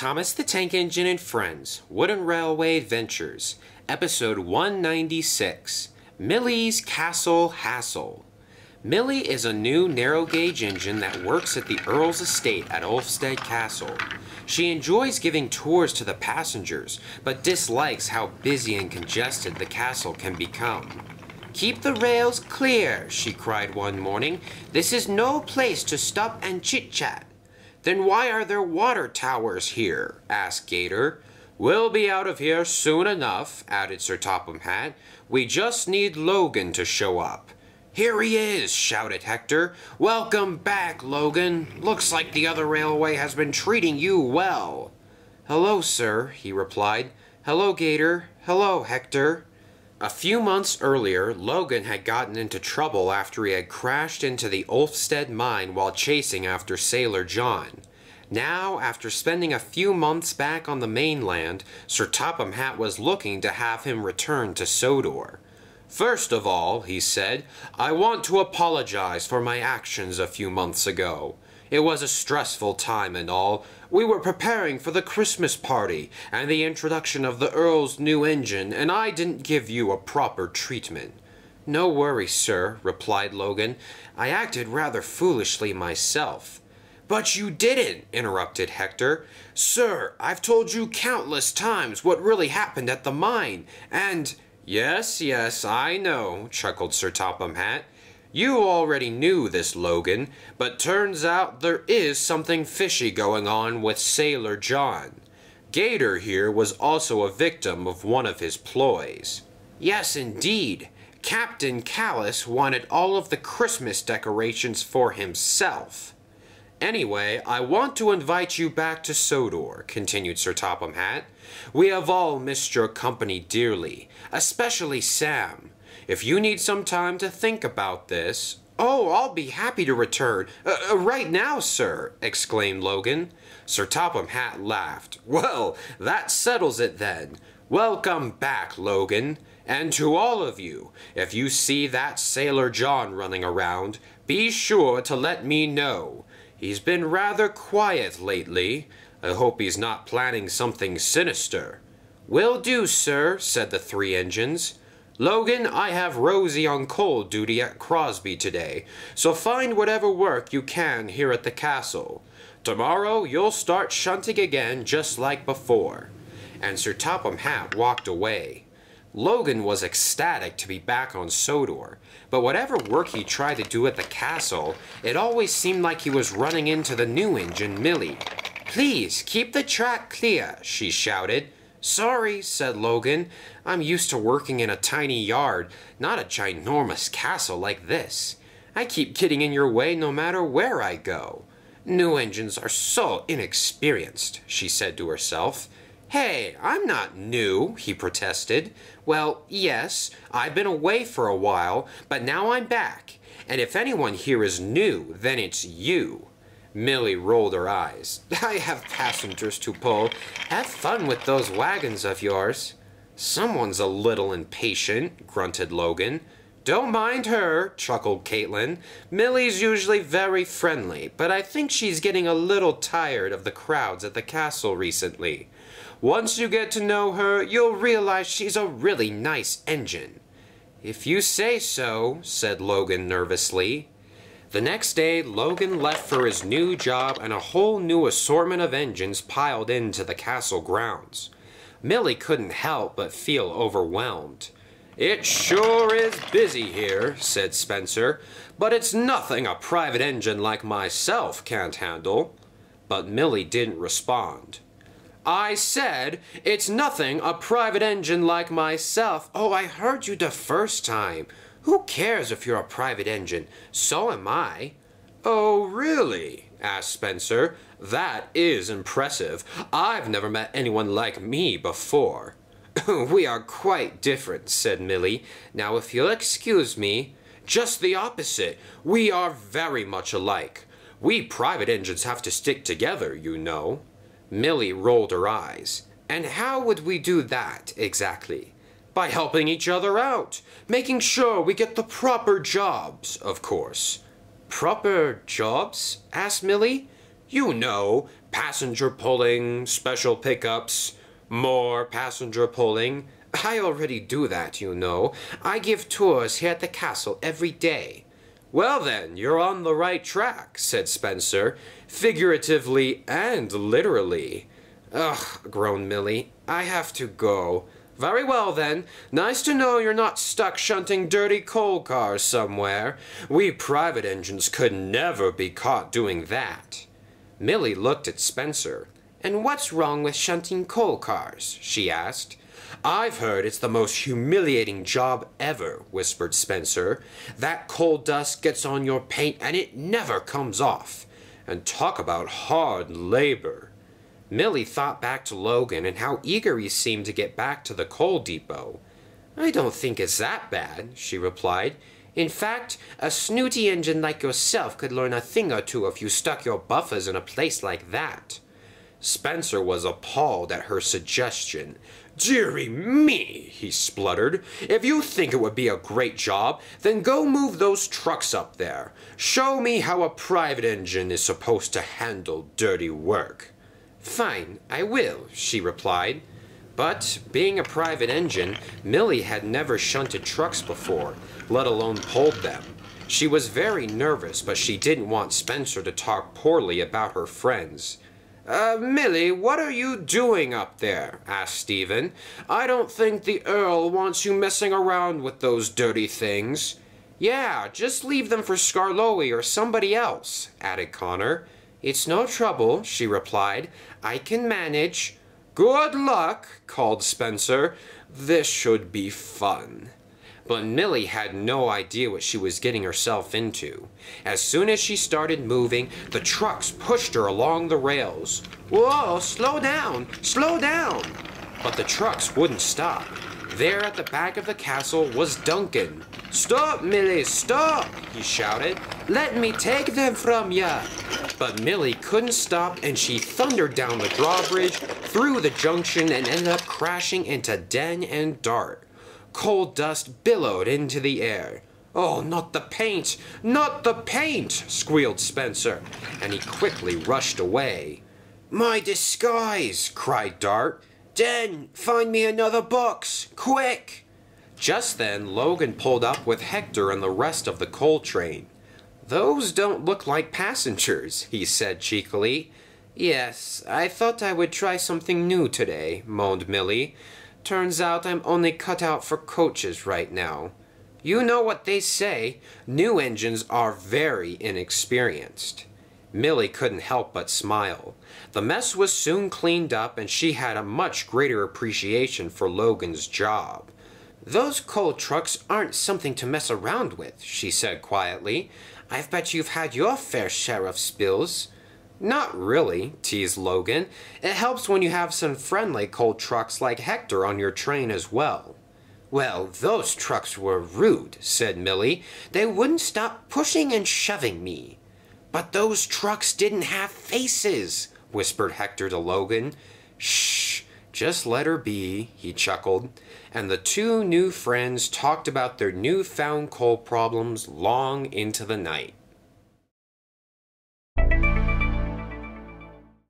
Thomas the Tank Engine and Friends, Wooden Railway Adventures, Episode 196, Millie's Castle Hassle. Millie is a new narrow-gauge engine that works at the Earl's estate at Ulfstead Castle. She enjoys giving tours to the passengers, but dislikes how busy and congested the castle can become. "Keep the rails clear," she cried one morning. "This is no place to stop and chit-chat." "Then why are there water towers here?" asked Gator. "We'll be out of here soon enough," added Sir Topham Hatt. "We just need Logan to show up." "Here he is," shouted Hector. "Welcome back, Logan. Looks like the other railway has been treating you well." "Hello, sir," he replied. "Hello, Gator. Hello, Hector." A few months earlier, Logan had gotten into trouble after he had crashed into the Ulfstead mine while chasing after Sailor John. Now, after spending a few months back on the mainland, Sir Topham Hatt was looking to have him return to Sodor. "First of all," he said, "I want to apologize for my actions a few months ago. It was a stressful time and all. We were preparing for the Christmas party and the introduction of the Earl's new engine, and I didn't give you a proper treatment." "No worry, sir," replied Logan. "I acted rather foolishly myself." "But you didn't," interrupted Hector. "Sir, I've told you countless times what really happened at the mine, and—" Yes, I know," chuckled Sir Topham Hatt. "You already knew this, Logan, but turns out there is something fishy going on with Sailor John. Gator here was also a victim of one of his ploys." "Yes, indeed. Captain Callis wanted all of the Christmas decorations for himself." "Anyway, I want to invite you back to Sodor," continued Sir Topham Hatt. "We have all missed your company dearly, especially Sam. If you need some time to think about this—" "Oh, I'll be happy to return. Right now, sir," exclaimed Logan. Sir Topham Hatt laughed. "Well, that settles it then. Welcome back, Logan. And to all of you, if you see that Sailor John running around, be sure to let me know. He's been rather quiet lately. I hope he's not planning something sinister." "Will do, sir," said the three engines. "Logan, I have Rosie on coal duty at Crosby today, so find whatever work you can here at the castle. Tomorrow you'll start shunting again just like before." And Sir Topham Hatt walked away. Logan was ecstatic to be back on Sodor, but whatever work he tried to do at the castle, it always seemed like he was running into the new engine, Millie. "Please, keep the track clear," she shouted. "Sorry," said Logan. "I'm used to working in a tiny yard, not a ginormous castle like this. I keep getting in your way no matter where I go. New engines are so inexperienced," she said to herself. "Hey, I'm not new," he protested. "Well, yes, I've been away for a while, but now I'm back. And if anyone here is new, then it's you." Millie rolled her eyes. "I have passengers to pull. Have fun with those wagons of yours." "Someone's a little impatient," grunted Logan. "Don't mind her," chuckled Caitlin. "Millie's usually very friendly, but I think she's getting a little tired of the crowds at the castle recently. Once you get to know her, you'll realize she's a really nice engine." "If you say so," said Logan nervously. The next day, Logan left for his new job and a whole new assortment of engines piled into the castle grounds. Millie couldn't help but feel overwhelmed. "It sure is busy here," said Spencer, "but it's nothing a private engine like myself can't handle." But Millie didn't respond. "I said, it's nothing a private engine like myself." "Oh, I heard you the first time. Who cares if you're a private engine? So am I." "Oh, really?" asked Spencer. "That is impressive. I've never met anyone like me before." "We are quite different," said Millie. "Now, if you'll excuse me—" "Just the opposite. We are very much alike. We private engines have to stick together, you know." Millie rolled her eyes. "And how would we do that, exactly?" "By helping each other out, making sure we get the proper jobs, of course." "Proper jobs?" asked Millie. "You know, passenger pulling, special pickups, more passenger pulling. I already do that, you know. I give tours here at the castle every day. Well then, you're on the right track, said Spencer, figuratively and literally. Ugh, groaned Millie. I have to go. Very well then. Nice to know you're not stuck shunting dirty coal cars somewhere. We private engines could never be caught doing that. Millie looked at Spencer. And what's wrong with shunting coal cars? She asked. I've heard it's the most humiliating job ever, whispered Spencer. That coal dust gets on your paint and it never comes off. And talk about hard labor. Millie thought back to Logan and how eager he seemed to get back to the coal depot. I don't think it's that bad, she replied. In fact, a snooty engine like yourself could learn a thing or two if you stuck your buffers in a place like that. Spencer was appalled at her suggestion. Deary me, he spluttered. If you think it would be a great job, then go move those trucks up there. Show me how a private engine is supposed to handle dirty work. Fine, I will, she replied. But, being a private engine, Millie had never shunted trucks before, let alone pulled them. She was very nervous, but she didn't want Spencer to talk poorly about her friends. Millie, what are you doing up there? Asked Stephen. I don't think the Earl wants you messing around with those dirty things. Yeah, just leave them for Scarlowe or somebody else, added Connor. It's no trouble, she replied. I can manage. Good luck, called Spencer. This should be fun. But Millie had no idea what she was getting herself into. As soon as she started moving, the trucks pushed her along the rails. Whoa, slow down, slow down! But the trucks wouldn't stop. There at the back of the castle was Duncan. Stop, Millie, stop, he shouted. Let me take them from ya. But Millie couldn't stop and she thundered down the drawbridge, through the junction and ended up crashing into Den and Dart. Coal dust billowed into the air. Oh, not the paint! Not the paint! Squealed Spencer, and he quickly rushed away. My disguise! Cried Dart. Den, find me another box! Quick! Just then, Logan pulled up with Hector and the rest of the coal train. Those don't look like passengers, he said cheekily. Yes, I thought I would try something new today, moaned Millie. Turns out I'm only cut out for coaches right now. You know what they say, new engines are very inexperienced. Millie couldn't help but smile. The mess was soon cleaned up and she had a much greater appreciation for Logan's job. Those coal trucks aren't something to mess around with, she said quietly. I've bet you've had your fair share of spills. Not really, teased Logan. It helps when you have some friendly coal trucks like Hector on your train as well. Well, those trucks were rude, said Millie. They wouldn't stop pushing and shoving me. But those trucks didn't have faces, whispered Hector to Logan. Shh, just let her be, he chuckled. And the two new friends talked about their newfound coal problems long into the night.